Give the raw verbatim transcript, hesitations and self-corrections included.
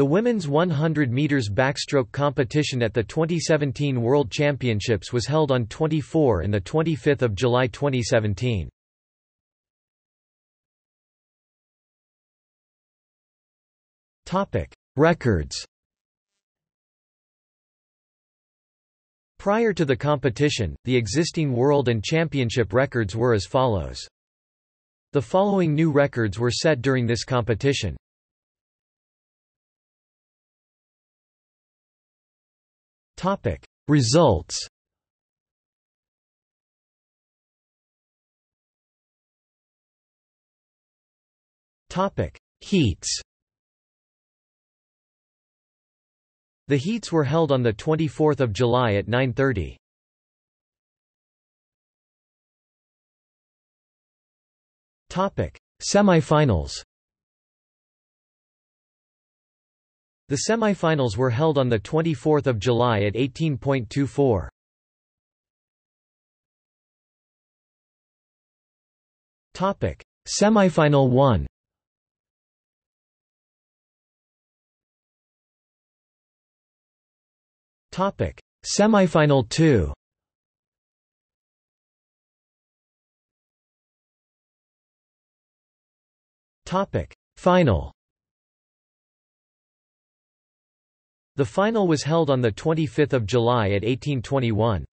The women's one hundred meters backstroke competition at the twenty seventeen World Championships was held on twenty-four and the twenty-fifth of July twenty seventeen. Topic: Records. Prior to the competition, the existing world and championship records were as follows. The following new records were set during this competition. Topic: Results. Topic: Heats. The heats were held on the twenty-fourth of July at nine thirty. Topic: Semi-finals. The semi-finals were held on the twenty-fourth of July at eighteen twenty-four. Topic: Semi-final one. Topic: Semi-final two. Topic: Final. The final was held on the twenty-fifth of July at eighteen twenty-one.